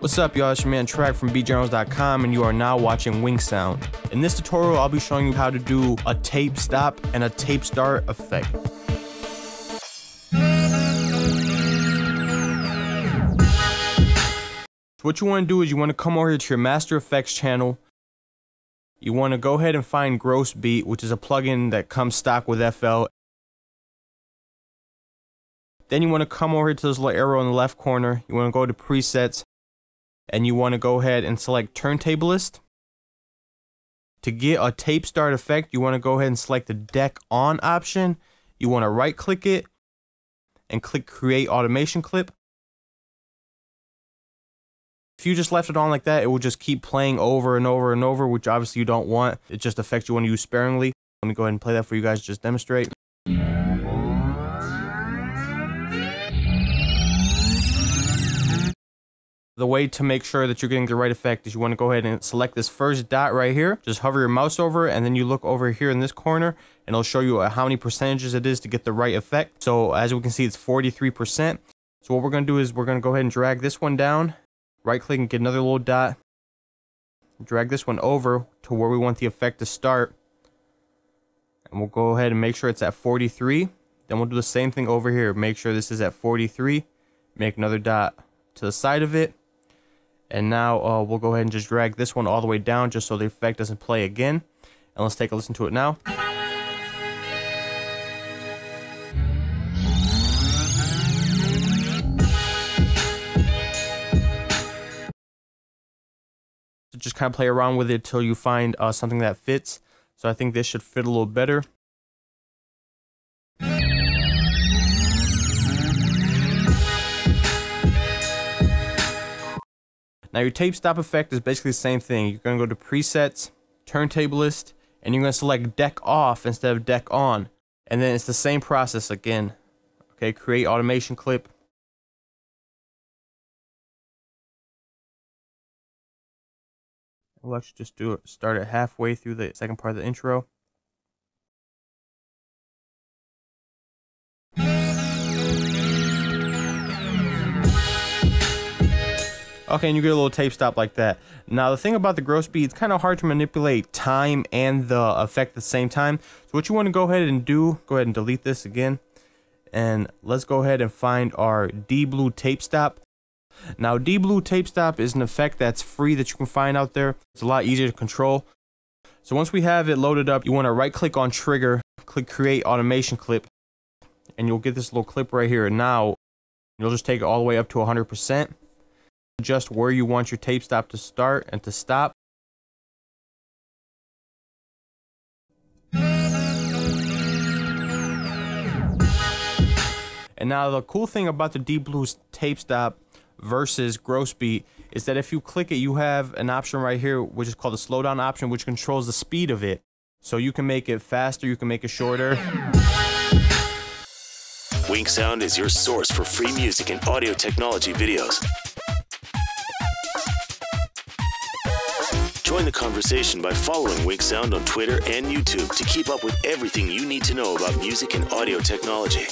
What's up y'all, it's your man Trak from BeatGenerals.com and you are now watching WinkSound. In this tutorial I'll be showing you how to do a tape stop and a tape start effect. So what you want to do is you want to come over here to your Master Effects channel. You want to go ahead and find Gross Beat, which is a plugin that comes stock with FL. Then you want to come over here to this little arrow in the left corner. You want to go to Presets, and you want to go ahead and select Turntablist. To get a tape start effect, you want to go ahead and select the Deck On option. You want to right click it and click Create Automation Clip. If you just left it on like that, it will just keep playing over and over and over, which obviously you don't want. It just affects you when you use sparingly. Let me go ahead and play that for you guys to just demonstrate. The way to make sure that you're getting the right effect is you want to go ahead and select this first dot right here. Just hover your mouse over it, and then you look over here in this corner and it'll show you how many percentages it is to get the right effect. So as we can see, it's 43%. So what we're going to do is we're going to go ahead and drag this one down. Right click and get another little dot, drag this one over to where we want the effect to start, and we'll go ahead and make sure it's at 43. Then we'll do the same thing over here, make sure this is at 43, make another dot to the side of it, and now we'll go ahead and just drag this one all the way down just so the effect doesn't play again, and let's take a listen to it now. Just kind of play around with it till you find something that fits. So I think this should fit a little better. Now your tape stop effect is basically the same thing. You're going to go to Presets, Turntablist, and you're going to select Deck Off instead of Deck On. And then it's the same process again. Okay, Create Automation Clip. We'll actually just start it halfway through the second part of the intro. Okay, and you get a little tape stop like that. Now the thing about the Gross Beat, it's kind of hard to manipulate time and the effect at the same time. So what you want to go ahead and do, go ahead and delete this again. And let's go ahead and find our D-Blue tape stop. Now D-Blue tape stop is an effect that's free that you can find out there. It's a lot easier to control. So once we have it loaded up, you want to right click on trigger, click create automation clip, and you'll get this little clip right here. And now you'll just take it all the way up to 100%. Adjust where you want your tape stop to start and to stop. And now the cool thing about the D-Blue tape stop versus Gross Beat is that if you click it, you have an option right here which is called the slow down option, which controls the speed of it. So you can make it faster, you can make it shorter. WinkSound is your source for free music and audio technology videos. Join the conversation by following WinkSound on Twitter and YouTube to keep up with everything you need to know about music and audio technology.